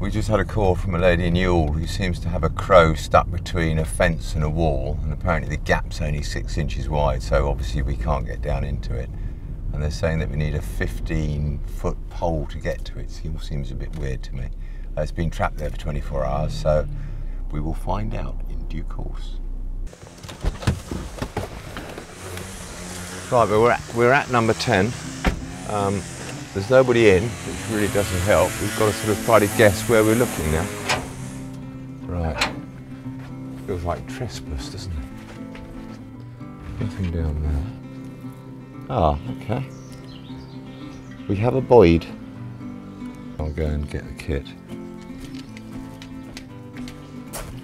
We just had a call from a lady in Yule who seems to have a crow stuck between a fence and a wall, and apparently the gap's only 6 inches wide, so obviously we can't get down into it. And they're saying that we need a 15-foot pole to get to it. It all seems a bit weird to me. It's been trapped there for 24 hours, so we will find out in due course. Right, but we're at number 10. There's nobody in, which really doesn't help. We've got to sort of try to guess where we're looking now. Right. Feels like trespass, doesn't it? Nothing down there. Ah, okay. We have a Boyd. I'll go and get the kit.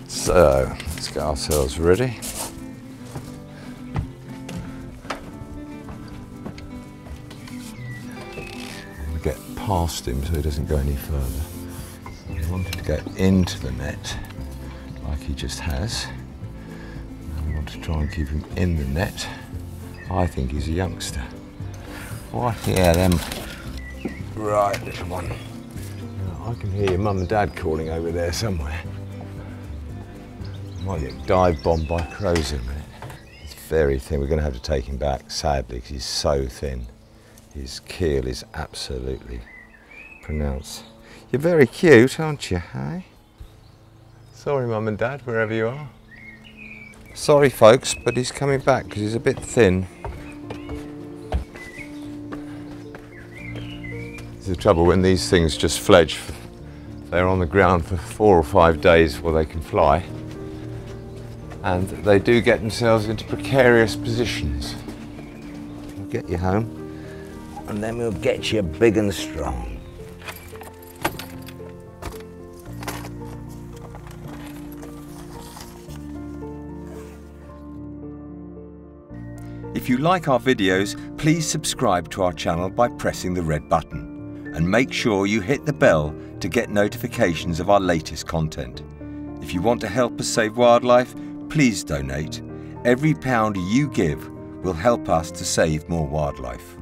So, let's get ourselves ready. Past him so he doesn't go any further. He wanted to go into the net like he just has. I want to try and keep him in the net. I think he's a youngster. Right here then. Right, little one. Now, I can hear your mum and dad calling over there somewhere. Might get dive bombed by crows in a minute. It's very thin. We're going to have to take him back, sadly, because he's so thin. His keel is absolutely pronounced. You're very cute, aren't you, hey? Sorry, Mum and Dad, wherever you are. Sorry, folks, but he's coming back because he's a bit thin. This is the trouble when these things just fledge. They're on the ground for 4 or 5 days while they can fly. And they do get themselves into precarious positions. I'll get you home. And then we'll get you big and strong. If you like our videos, please subscribe to our channel by pressing the red button, and make sure you hit the bell to get notifications of our latest content. If you want to help us save wildlife, please donate. Every pound you give will help us to save more wildlife.